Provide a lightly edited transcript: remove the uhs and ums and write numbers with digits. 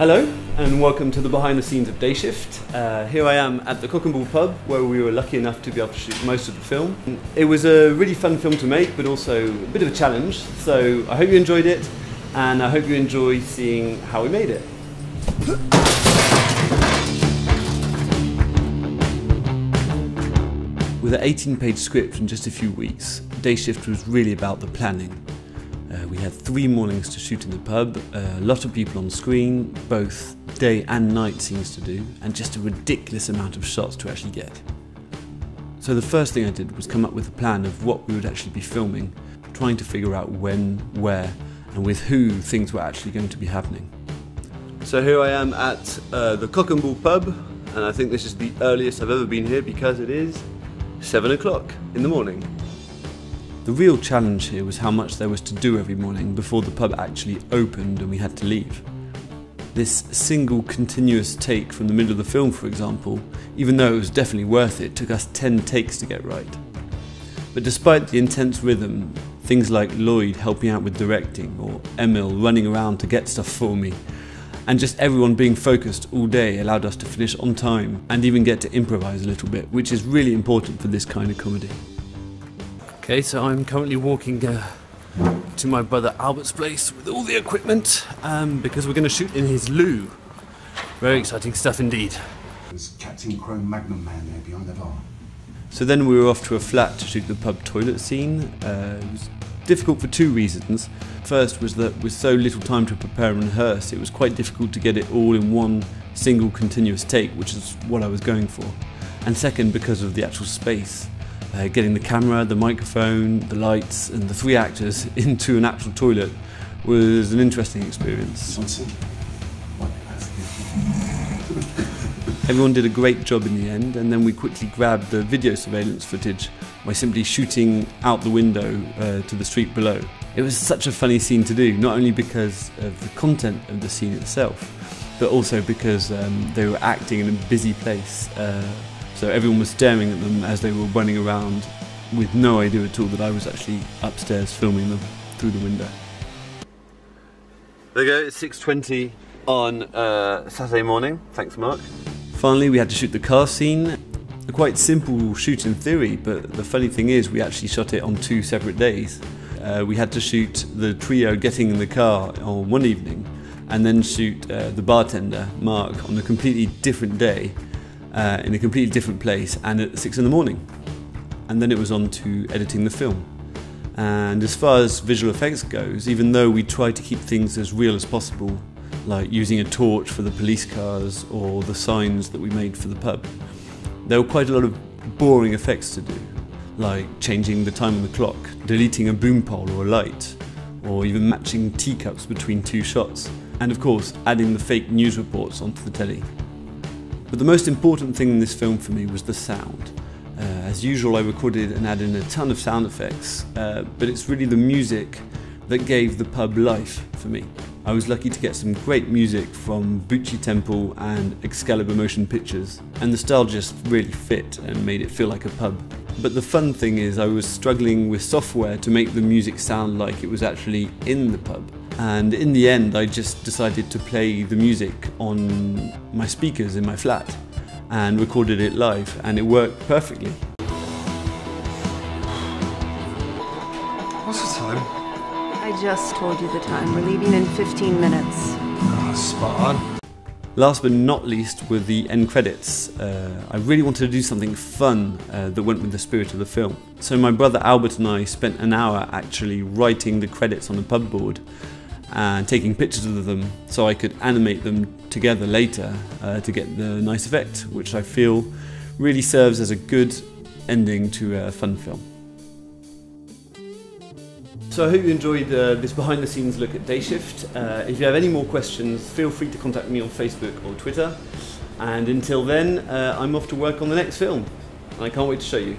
Hello and welcome to the behind the scenes of Day Shift. Here I am at the Cock and Ball Pub where we were lucky enough to be able to shoot most of the film. It was a really fun film to make but also a bit of a challenge, so I hope you enjoyed it and I hope you enjoy seeing how we made it. With an 18-page script in just a few weeks, Day Shift was really about the planning. We had 3 mornings to shoot in the pub, a lot of people on screen, both day and night scenes to do, and just a ridiculous amount of shots to actually get. So the first thing I did was come up with a plan of what we would actually be filming, trying to figure out when, where, and with who things were actually going to be happening. So here I am at the Cock and Ball Pub, and I think this is the earliest I've ever been here because it is 7 o'clock in the morning. The real challenge here was how much there was to do every morning before the pub actually opened and we had to leave. This single continuous take from the middle of the film, for example, even though it was definitely worth it, took us 10 takes to get right. But despite the intense rhythm, things like Lloyd helping out with directing or Emil running around to get stuff for me, and just everyone being focused all day allowed us to finish on time and even get to improvise a little bit, which is really important for this kind of comedy. Okay, so I'm currently walking to my brother Albert's place with all the equipment because we're going to shoot in his loo. Very exciting stuff indeed. There's Captain Chrome Magnum Man there behind the bar. So then we were off to a flat to shoot the pub toilet scene. It was difficult for 2 reasons. First was that with so little time to prepare and rehearse, it was quite difficult to get it all in one single continuous take, which is what I was going for. And second, because of the actual space. Getting the camera, the microphone, the lights and the 3 actors into an actual toilet was an interesting experience. Everyone did a great job in the end, and then we quickly grabbed the video surveillance footage by simply shooting out the window to the street below. It was such a funny scene to do, not only because of the content of the scene itself, but also because they were acting in a busy place. So everyone was staring at them as they were running around with no idea at all that I was actually upstairs filming them through the window. There we go, it's 6:20 on Saturday morning. Thanks, Mark. Finally, we had to shoot the car scene. A quite simple shoot in theory, but the funny thing is we actually shot it on 2 separate days. We had to shoot the trio getting in the car on one evening and then shoot the bartender, Mark, on a completely different day. In a completely different place and at 6 in the morning, and then it was on to editing the film. And as far as visual effects goes, even though we tried to keep things as real as possible, like using a torch for the police cars or the signs that we made for the pub, there were quite a lot of boring effects to do, like changing the time on the clock, deleting a boom pole or a light, or even matching teacups between 2 shots, and of course adding the fake news reports onto the telly. But the most important thing in this film for me was the sound. As usual, I recorded and added in a ton of sound effects, but it's really the music that gave the pub life for me. I was lucky to get some great music from Bootchy Temple and Excalibur Motion Pictures, and the style just really fit and made it feel like a pub. But the fun thing is I was struggling with software to make the music sound like it was actually in the pub. And in the end, I just decided to play the music on my speakers in my flat and recorded it live, and it worked perfectly. What's the time? I just told you the time. We're leaving in 15 minutes. Ah, spot on. Last but not least were the end credits. I really wanted to do something fun that went with the spirit of the film. So my brother Albert and I spent an hour actually writing the credits on the pub board and taking pictures of them so I could animate them together later to get the nice effect, which I feel really serves as a good ending to a fun film. So I hope you enjoyed this behind the scenes look at Day Shift. If you have any more questions, feel free to contact me on Facebook or Twitter. And until then, I'm off to work on the next film and I can't wait to show you.